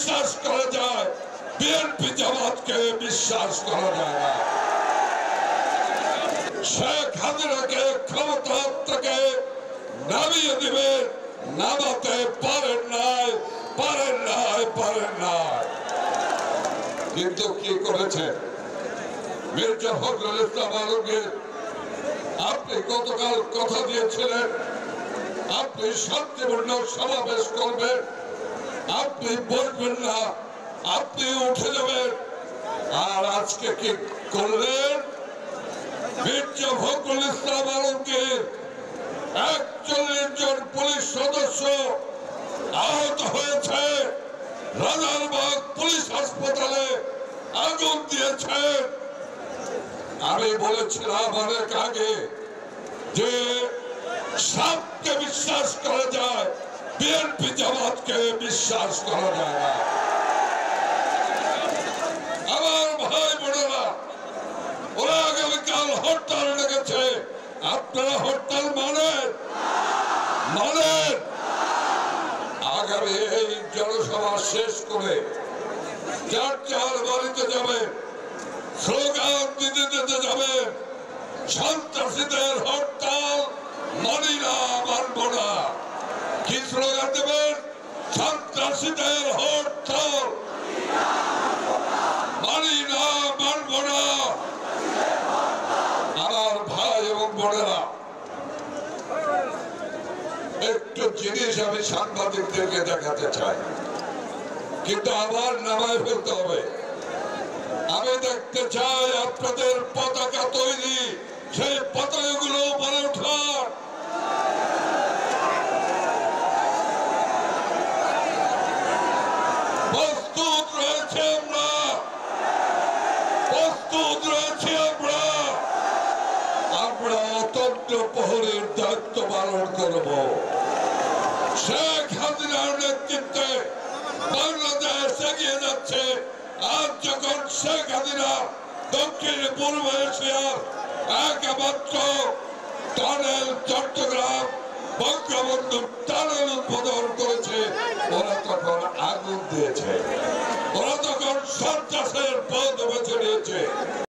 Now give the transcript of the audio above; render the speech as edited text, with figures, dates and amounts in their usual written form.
বিশ্বাস করা যায় বিএনপি জামাতকে বিশ্বাস করা যায় না। শেখ হাসিনাকে ক্ষমতা থেকে নামিয়ে দিবেন, নামাতে পারেন নাই, পারেন নাই, পারেন নাই। কিন্তু কি করেছে মির্জা ফখরুল ইসলাম আলমগীর? আপনি গতকাল কথা দিয়েছিলেন আপনি শান্তিপূর্ণ সমাবেশ করবেন, আপনি বলবেন না, আপনি উঠে যাবেন। আর আজকে কি করলেন? মির্জা ফখরুল ইসলাম আলমগীর ৪১ জন পুলিশ সদস্য আহত হয়েছে, রাজারবাগ পুলিশ হাসপাতালে আগুন দিয়েছে। আমি বলেছিলাম অনেক আগে যে সবকে বিশ্বাস করা যায়, বিএনপি জামাতকে বিশ্বাস করা যায় না। আমার ভাই বোনেরা, ওরা আগামীকাল হরতাল ডেকেছে, আপনারা হরতাল মানেন? মানেন? আগামী এই জনসভা শেষ করে যার যার বাড়িতে যাবে, স্লোগান দিতে দিতে যাবে, সন্ত্রাসীদের হরতাল মানি না, মানব না। কি স্লোগান দেবেন? সন্ত্রাসীদের হরতাল মানি না, মানব না। আমার ভাই এবং বোনেরা, একটু জিনিস আমি সাংবাদিকদেরকে দেখাতে চাই, কিন্তু আবার নামায় ফেলতে হবে। আমি দেখতে চাই আপনাদের পতাকা তৈরি, সেই পতাকাগুলো উপরে ওঠার। প্রস্তুত রয়েছে আমরা, প্রস্তুত রয়েছে আমরা, আমরা অতন্ত প্রহরীর দায়িত্ব পালন করব। শেখ হাসিনার নেতৃত্বে বাংলাদেশ এগিয়ে যাচ্ছে। আজ যখন শেখ হাসিনা দক্ষিণ পূর্ব এশিয়ার একমাত্র টানেল চট্টগ্রাম বঙ্গবন্ধু টানেল উদ্বোধন করেছে, ওরা তখন আগুন দিয়েছে, ওরা তখন সন্ত্রাসের পথ বেছে নিয়েছে।